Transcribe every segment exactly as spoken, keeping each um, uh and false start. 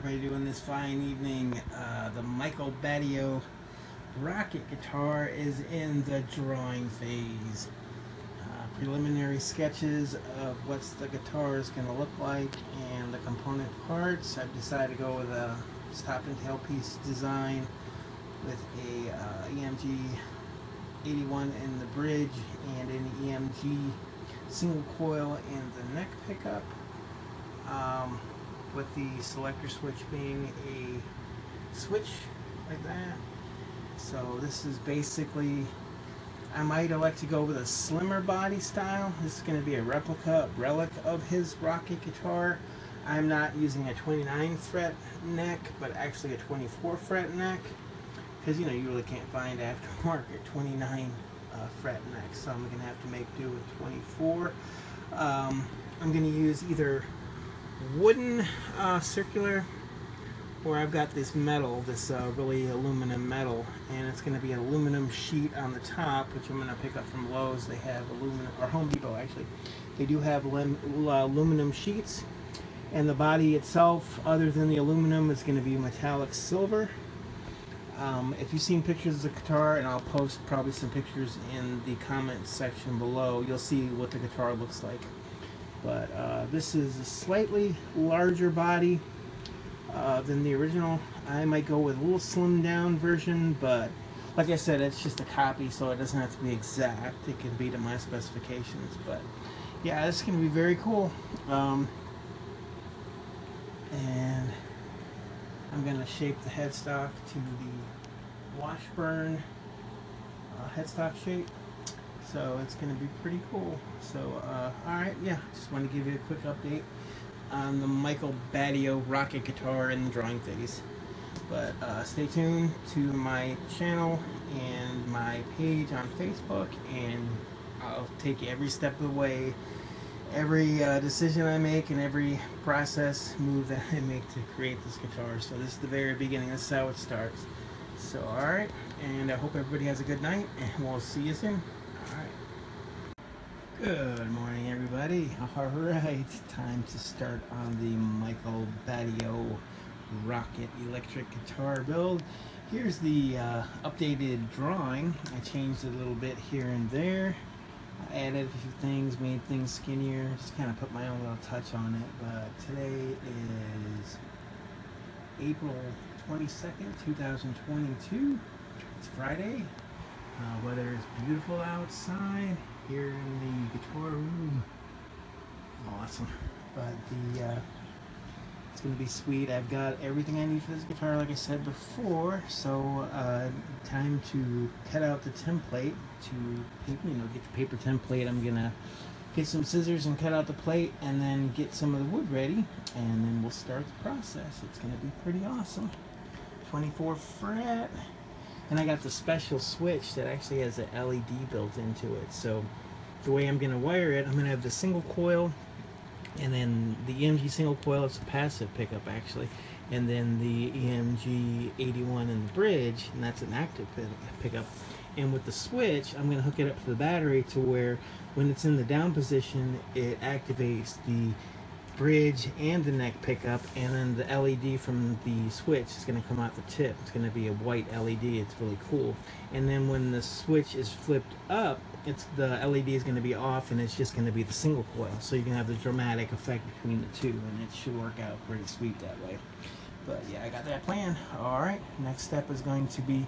everybody doing this fine evening? Uh, the Michael Batio Rocket guitar is in the drawing phase. Uh, preliminary sketches of what the guitar is going to look like and the component parts. I've decided to go with a stop and tail piece design with a uh, E M G eighty-one in the bridge and an E M G single coil in the neck pickup, um, with the selector switch being a switch like that. So this is basically, I might elect to go with a slimmer body style. This is going to be a replica, a relic of his Rocket guitar. I'm not using a twenty-nine fret neck, but actually a twenty-four fret neck, because you know you really can't find aftermarket twenty-nine uh, fret neck, so I'm gonna have to make do with twenty-four. Um, I'm gonna use either wooden uh, circular, or I've got this metal, this uh, really aluminum metal, and it's gonna be an aluminum sheet on the top, which I'm gonna pick up from Lowe's. They have aluminum, or Home Depot actually. They do have lim uh, aluminum sheets, and the body itself, other than the aluminum, is gonna be metallic silver. Um, if you've seen pictures of the guitar, and I'll post probably some pictures in the comments section below, you'll see what the guitar looks like. But uh, this is a slightly larger body uh, than the original. I might go with a little slimmed down version, but like I said, it's just a copy, so it doesn't have to be exact. It can be to my specifications. But yeah, this can be very cool. Um, and I'm going to shape the headstock to the Washburn uh, headstock shape, so it's going to be pretty cool. So uh, alright, yeah, just want to give you a quick update on the Michael Batio Rocket guitar in the drawing phase. But uh, stay tuned to my channel and my page on Facebook, and I'll take you every step of the way, every uh, decision I make and every process move that I make to create this guitar. So this is the very beginning, this is how it starts. So alright, and I hope everybody has a good night, and we'll see you soon. Alright. Good morning, everybody. Alright, time to start on the Michael Batio Rocket electric guitar build. Here's the uh, updated drawing. I changed it a little bit here and there. I added a few things, made things skinnier, just kind of put my own little touch on it. But today is April twenty-second, two thousand twenty-two. It's Friday. Uh, weather is beautiful outside here in the guitar room. Awesome. But the uh, it's going to be sweet. I've got everything I need for this guitar, like I said before. So uh, time to cut out the template. To paper, you know, get the paper template. I'm gonna get some scissors and cut out the plate, and then get some of the wood ready, and then we'll start the process. It's gonna be pretty awesome. twenty-four fret, and I got the special switch that actually has an L E D built into it. So the way I'm gonna wire it, I'm gonna have the single coil, and then the E M G single coil. It's a passive pickup actually, and then the E M G eighty-one in the bridge, and that's an active pickup. And with the switch, I'm going to hook it up to the battery to where when it's in the down position, it activates the bridge and the neck pickup, and then the L E D from the switch is going to come out the tip. It's going to be a white L E D. It's really cool. And then when the switch is flipped up, it's the L E D is going to be off, and it's just going to be the single coil. So you can have the dramatic effect between the two, and it should work out pretty sweet that way. But yeah, I got that plan. All right, next step is going to be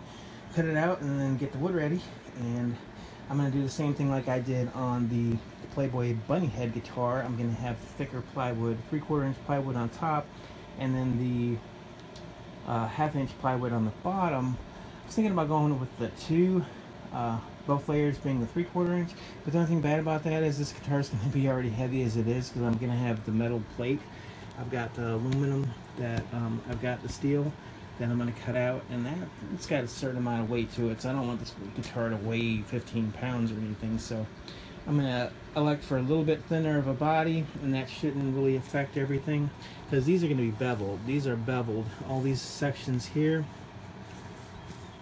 cut it out and then get the wood ready, and I'm going to do the same thing like I did on the Playboy Bunny Head guitar. I'm going to have thicker plywood, three quarter inch plywood on top, and then the uh, half inch plywood on the bottom. I was thinking about going with the two, uh, both layers being the three quarter inch, but the only thing bad about that is this guitar is going to be already heavy as it is, because I'm going to have the metal plate. I've got the aluminum that um, I've got the steel that I'm going to cut out, and that it's got a certain amount of weight to it, so I don't want this guitar to weigh fifteen pounds or anything. So I'm going to elect for a little bit thinner of a body, and that shouldn't really affect everything, because these are going to be beveled. These are beveled. All these sections here,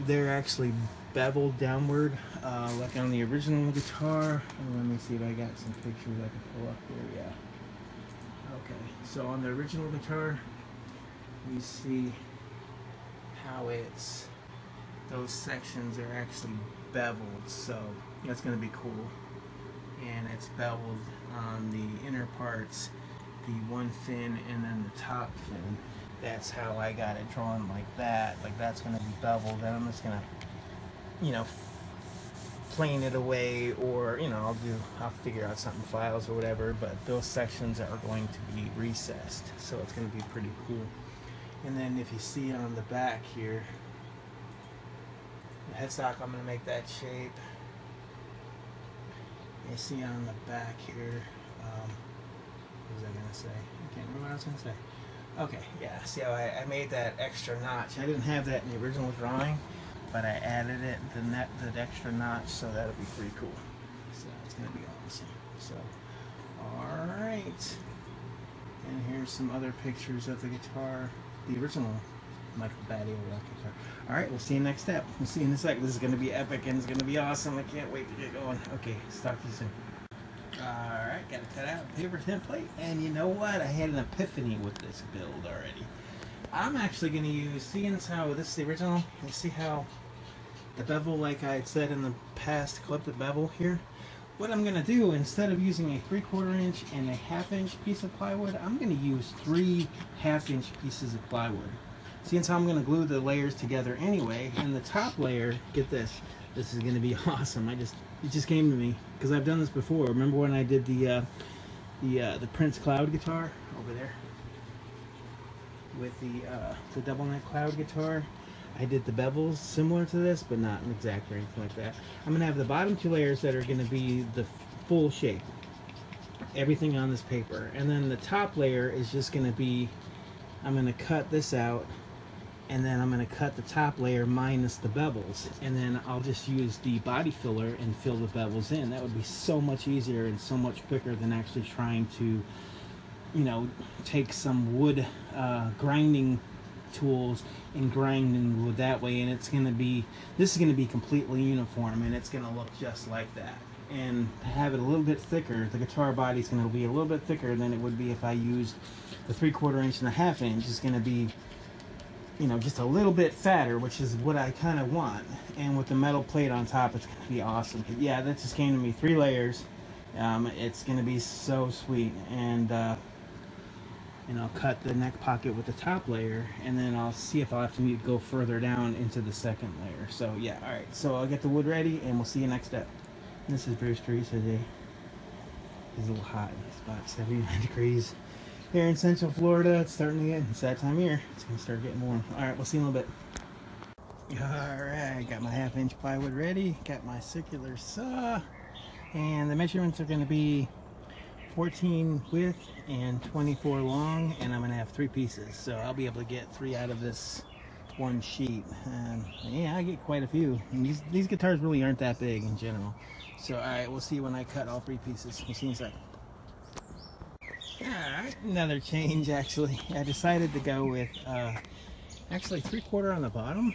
they're actually beveled downward, uh, like on the original guitar. And let me see if I got some pictures I can pull up here. Yeah. Okay. So on the original guitar, Let me see how it's, those sections are actually beveled, so that's going to be cool. And it's beveled on the inner parts, the one fin and then the top fin. That's how I got it drawn like that. Like that's going to be beveled, then I'm just going to, you know, plane it away, or you know, I'll do, I'll figure out something, files or whatever, but those sections are going to be recessed, so it's going to be pretty cool. And then if you see on the back here, the headstock, I'm going to make that shape. You see on the back here, um, what was I going to say? I can't remember what I was going to say. Okay, yeah, see how I, I made that extra notch. I didn't have that in the original drawing, but I added it, the net, the extra notch, so that'll be pretty cool. So it's going to be awesome. So, alright. And here's some other pictures of the guitar, the original Michael Batio Rocket guitar. Alright, we'll see you next step. We'll see you in a sec. This is going to be epic and it's going to be awesome. I can't wait to get going. Okay, talk to you soon. Alright, got to cut out a paper template. And you know what? I had an epiphany with this build already. I'm actually going to use, seeing how this is the original, you see how the bevel, like I had said in the past, clip the bevel here. What I'm going to do, instead of using a three-quarter inch and a half-inch piece of plywood, I'm going to use three half-inch pieces of plywood. Seeing how I'm going to glue the layers together anyway, and the top layer, get this, this is going to be awesome. I just, it just came to me, because I've done this before. Remember when I did the, uh, the, uh, the Prince Cloud guitar over there? With the uh, the double neck cloud guitar, I did the bevels similar to this, but not exact or anything like that. I'm gonna have the bottom two layers that are gonna be the full shape, everything on this paper, and then the top layer is just gonna be, I'm gonna cut this out, and then I'm gonna cut the top layer minus the bevels, and then I'll just use the body filler and fill the bevels in. That would be so much easier and so much quicker than actually trying to, you know, take some wood uh, grinding tools and grind in wood that way, and it's gonna be, this is gonna be completely uniform and it's gonna look just like that. And to have it a little bit thicker, the guitar body's gonna be a little bit thicker than it would be if I used the three quarter inch and a half inch. It's gonna be, you know, just a little bit fatter, which is what I kind of want. And with the metal plate on top, it's gonna be awesome. But yeah, that just came to me, three layers. Um, it's gonna be so sweet. And uh, and I'll cut the neck pocket with the top layer, and then I'll see if I'll have to go further down into the second layer. So yeah, all right, so I'll get the wood ready and we'll see you next step. This is Bruce Teresa today. It's a little hot, it's about seventy-nine degrees here in Central Florida. It's starting to get, it's that time of year, it's gonna start getting warm. All right, we'll see you in a little bit. All right, got my half inch plywood ready, got my circular saw, and the measurements are gonna be fourteen width and twenty-four long, and I'm gonna have three pieces, so I'll be able to get three out of this one sheet. And um, yeah, I get quite a few, and these, these guitars really aren't that big in general. So all right, we'll see when I cut all three pieces. We'll see in a second. All right, another change. Actually, I decided to go with uh, actually three quarter on the bottom,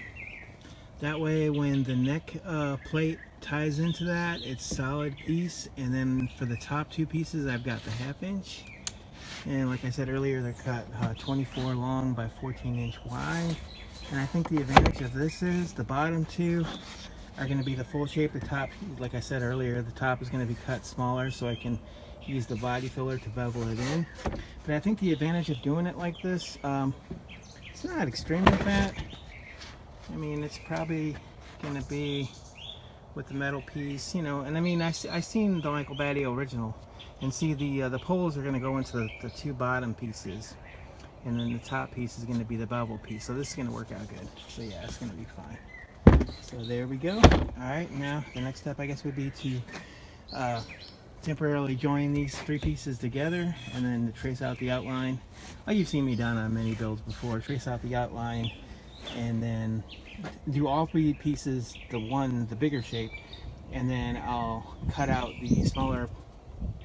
that way when the neck uh, plate ties into that, it's solid piece, and then for the top two pieces I've got the half inch, and like I said earlier, they're cut uh, twenty-four long by fourteen inch wide. And I think the advantage of this is the bottom two are going to be the full shape. The top, like I said earlier, the top is going to be cut smaller, so I can use the body filler to bevel it in. But I think the advantage of doing it like this, um, it's not extremely fat. I mean, it's probably going to be with the metal piece, you know, and I mean, I, I seen the Michael Batio original, and see the uh, the poles are gonna go into the, the two bottom pieces, and then the top piece is gonna be the bevel piece, so this is gonna work out good. So yeah, it's gonna be fine. So there we go. All right, now the next step I guess would be to uh, temporarily join these three pieces together, and then to trace out the outline. Oh, you've seen me done on many builds before, trace out the outline, and then do all three pieces, the one, the bigger shape, and then I'll cut out the smaller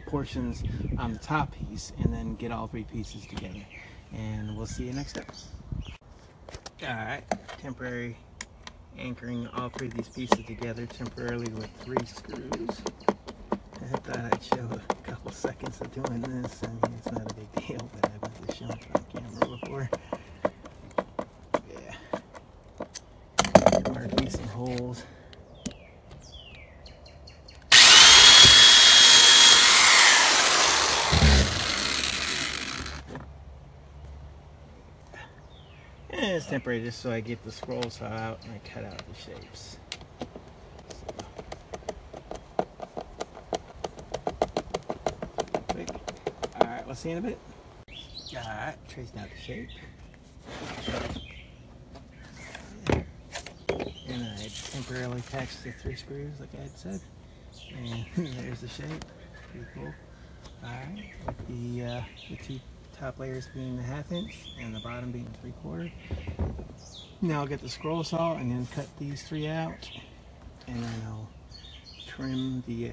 portions on the top piece, and then get all three pieces together. And we'll see you next step. Alright, temporary anchoring all three of these pieces together temporarily with three screws. I thought I'd show a couple seconds of doing this. I mean, it's not a big deal, but I've been showing it on camera before. holes. And it's temporary just so I get the scroll saw out and I cut out the shapes. So. Alright, we'll see in a bit. Alright, tracing out the shape. And I temporarily attached the three screws like I had said. And there's the shape. Pretty cool. Alright, with the, uh, the two top layers being the half inch and the bottom being three quarter. Now I'll get the scroll saw and then cut these three out, and then I'll trim the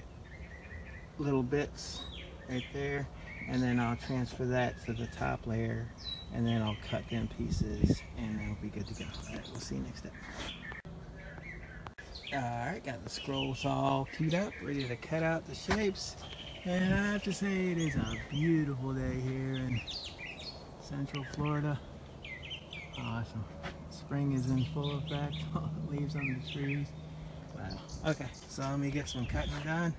little bits right there, and then I'll transfer that to the top layer, and then I'll cut them pieces and it'll be good to go. Alright, we'll see you next step. Alright, got the scroll saw queued up, ready to cut out the shapes. And I have to say, it is a beautiful day here in Central Florida. Awesome. Spring is in full effect. All the leaves on the trees. Wow. Okay, so let me get some cutting done,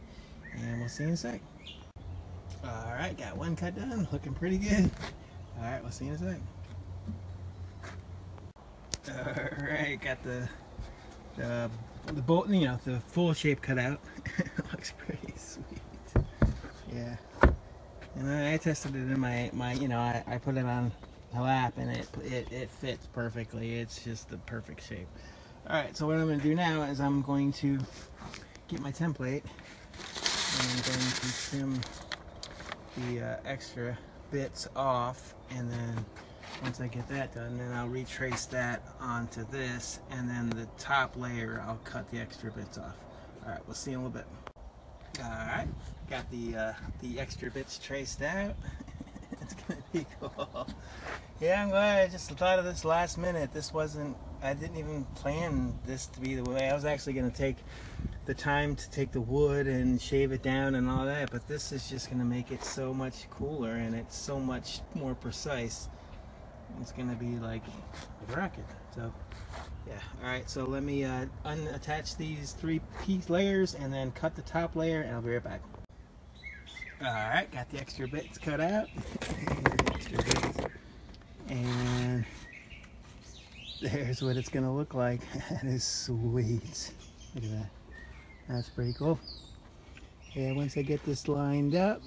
and we'll see you in a sec. All right, got one cut done. Looking pretty good. All right, we'll see you in a sec. All right, got the the the bolt, you know, the full shape cut out. Looks pretty sweet. Yeah, and I tested it in my, my you know, I, I put it on a lap and it, it, it fits perfectly. It's just the perfect shape. Alright, so what I'm going to do now is I'm going to get my template and I'm going to trim the uh, extra bits off, and then once I get that done, then I'll retrace that onto this, and then the top layer I'll cut the extra bits off. Alright, we'll see in a little bit. Alright, got the uh, the extra bits traced out. It's gonna be cool. Yeah, I'm glad I just thought of this last minute. This wasn't, I didn't even plan this to be the way. I was actually gonna take the time to take the wood and shave it down and all that, but this is just gonna make it so much cooler, and it's so much more precise. It's gonna be like a rocket. So yeah, alright, so let me uh, unattach these three piece layers and then cut the top layer, and I'll be right back. Alright, got the extra bits cut out. Extra bits. And there's what it's gonna look like. That is sweet. Look at that. That's pretty cool. Yeah, once I get this lined up,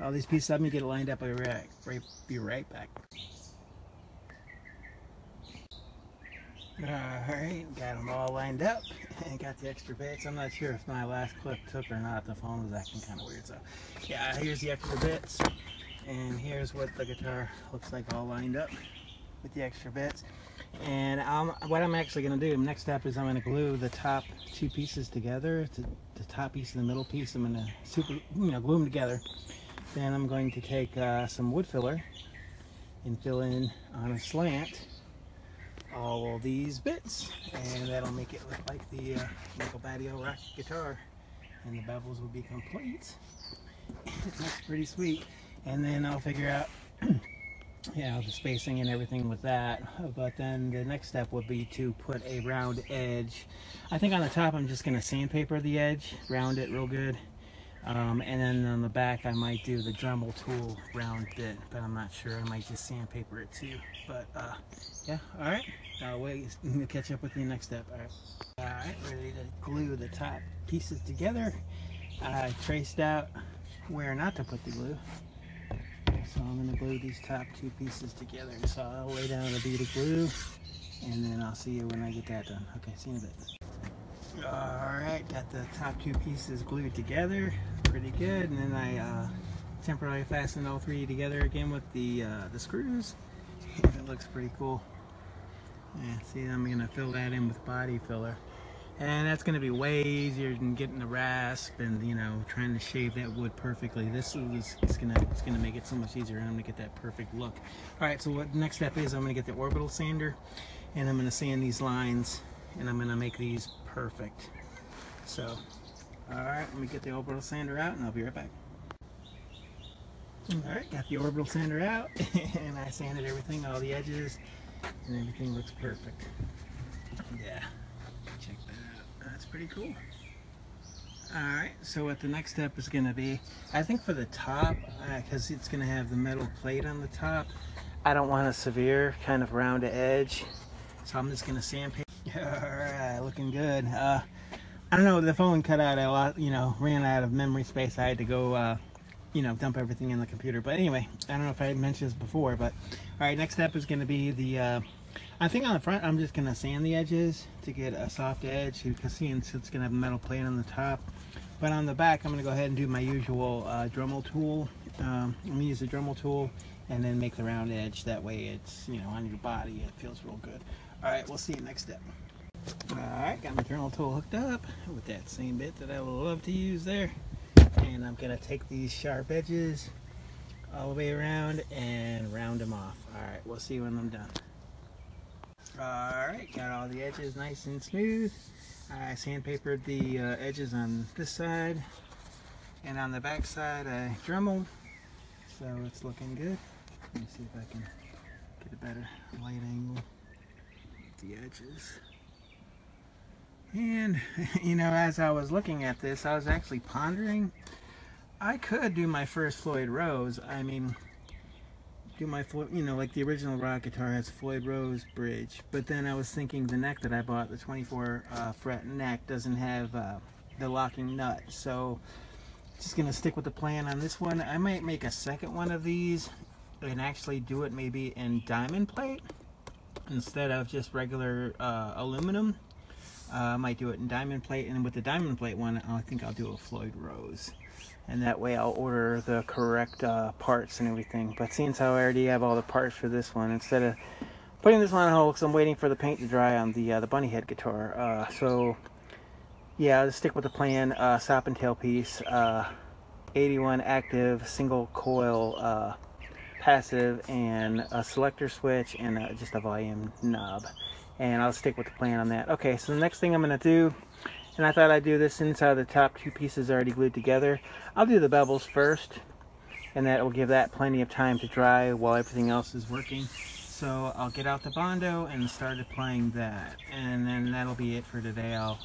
all these pieces, I'm gonna get it lined up. I'll be right, right, be right back. Alright, got them all lined up and got the extra bits. I'm not sure if my last clip took or not. The phone was acting kind of weird, so yeah, here's the extra bits, and here's what the guitar looks like all lined up with the extra bits. And I'm, what I'm actually going to do, next step is I'm going to glue the top two pieces together, to, the top piece and the middle piece. I'm going to super, you know, glue them together. Then I'm going to take uh, some wood filler and fill in on a slant all of these bits, and that'll make it look like the uh, Michael Batio Rocket guitar, and the bevels will be complete. It looks pretty sweet, and then I'll figure out, you know, the spacing and everything with that. But then the next step would be to put a round edge. I think on the top I'm just going to sandpaper the edge, round it real good, um, and then on the back I might do the Dremel tool round bit, but I'm not sure. I might just sandpaper it too, but uh, yeah, alright, I'll wait to catch up with you next step. Alright, alright, ready to glue the top pieces together. I traced out where not to put the glue, so I'm going to glue these top two pieces together. So I'll lay down a bead of glue, and then I'll see you when I get that done. Okay, see you in a bit. Alright, got the top two pieces glued together, pretty good, and then I uh, temporarily fastened all three together again with the, uh, the screws. It looks pretty cool. Yeah, see, I'm going to fill that in with body filler. And that's going to be way easier than getting the rasp and, you know, trying to shave that wood perfectly. This is it's going to it's going to make it so much easier, and I'm going to get that perfect look. All right, so what the next step is, I'm going to get the orbital sander, and I'm going to sand these lines, and I'm going to make these perfect. So, all right, let me get the orbital sander out, and I'll be right back. All right, got the orbital sander out, and I sanded everything, all the edges, and everything looks perfect. Yeah, check that out. That's pretty cool. Alright, so what the next step is going to be, I think for the top, because uh, it's going to have the metal plate on the top, I don't want a severe kind of round edge, so I'm just going to sandpaper. Alright, looking good. Uh, I don't know, the phone cut out a lot, you know, ran out of memory space. I had to go, uh, you know, dump everything in the computer. But anyway, I don't know if I had mentioned this before, but alright, next step is going to be the, uh, I think on the front, I'm just going to sand the edges to get a soft edge. You can see it's going to have a metal plate on the top. But on the back, I'm going to go ahead and do my usual uh, Dremel tool. Um, I'm going to use the Dremel tool and then make the round edge. That way it's, you know, on your body. It feels real good. Alright, we'll see you next step. Alright, got my Dremel tool hooked up with that same bit that I love to use there. And I'm going to take these sharp edges all the way around and round them off. Alright, we'll see when I'm done. Alright, got all the edges nice and smooth. I sandpapered the uh, edges on this side, and on the back side I Dremeled, so it's looking good. Let me see if I can get a better light angle at the edges. And, you know, as I was looking at this, I was actually pondering, I could do my first Floyd Rose. I mean, do my, you know, like the original rock guitar has Floyd Rose bridge, but then I was thinking the neck that I bought, the twenty-four uh, fret neck, doesn't have uh, the locking nut, so just gonna stick with the plan on this one. I might make a second one of these and actually do it maybe in diamond plate instead of just regular uh, aluminum. uh, I might do it in diamond plate, and with the diamond plate one I think I'll do a Floyd Rose. And that way I'll order the correct uh, parts and everything. But since how I already have all the parts for this one, instead of putting this one on hold, because I'm waiting for the paint to dry on the uh, the bunny head guitar. Uh, so yeah, I'll just stick with the plan. Uh, sop and tail piece, uh, eighty-one active, single coil, uh, passive, and a selector switch, and uh, just a volume knob. And I'll stick with the plan on that. Okay, so the next thing I'm gonna do, and I thought I'd do this since the top two pieces are already glued together. I'll do the bevels first, and that will give that plenty of time to dry while everything else is working. So I'll get out the Bondo and start applying that, and then that'll be it for today. I'll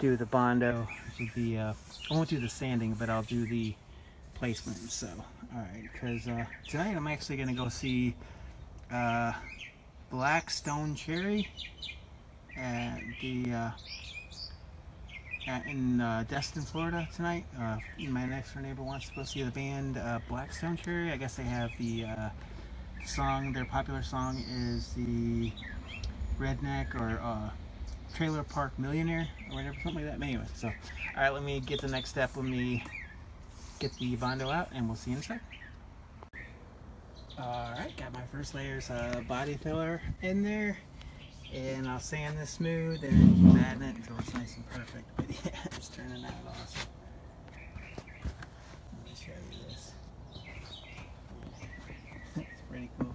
do the Bondo, which the, uh, I won't do the sanding, but I'll do the placement. So, alright, because uh, tonight I'm actually going to go see uh, Blackstone Cherry at the... Uh, Uh, in uh, Destin, Florida tonight. Uh, my next door neighbor wants to go see the band uh, Blackstone Cherry. I guess they have the uh, song, their popular song is the Redneck or uh, Trailer Park Millionaire or whatever, something like that. But anyway, so, alright, let me get the next step. Let me get the Bondo out and we'll see you in a sec. Alright, got my first layer's uh, body filler in there. And I'll sand this smooth and keep adding it until it's nice and perfect. But yeah, it's turning out awesome. Let me show you this. It's pretty cool.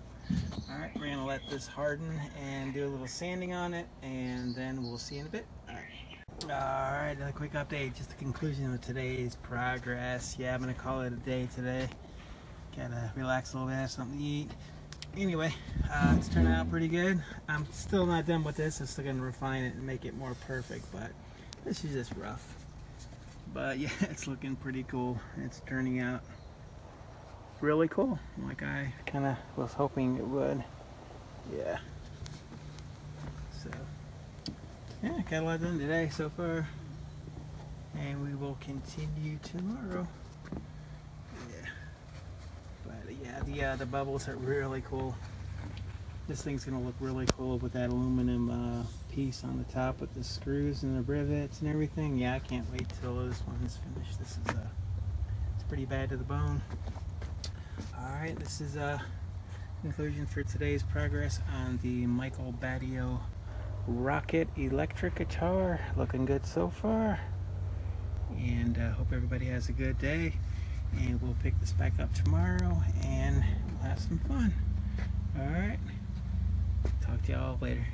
Alright, we're going to let this harden and do a little sanding on it, and then we'll see you in a bit. Alright, Alright, another quick update, just the conclusion of today's progress. Yeah, I'm going to call it a day today. Got to relax a little bit, have something to eat. Anyway, uh, it's turning out pretty good. I'm still not done with this. I'm still going to refine it and make it more perfect, but this is just rough. But yeah, it's looking pretty cool. It's turning out really cool, like I kind of was hoping it would. Yeah. So, yeah, got a lot done today so far. And we will continue tomorrow. Yeah, the, uh, the bubbles are really cool. This thing's going to look really cool with that aluminum uh, piece on the top with the screws and the rivets and everything. Yeah, I can't wait till this one is finished. This is, uh, it's pretty bad to the bone. Alright, this is a uh, conclusion for today's progress on the Michael Batio Rocket electric guitar. Looking good so far. And uh, hope everybody has a good day. And we'll pick this back up tomorrow and we'll have some fun. Alright, talk to y'all later.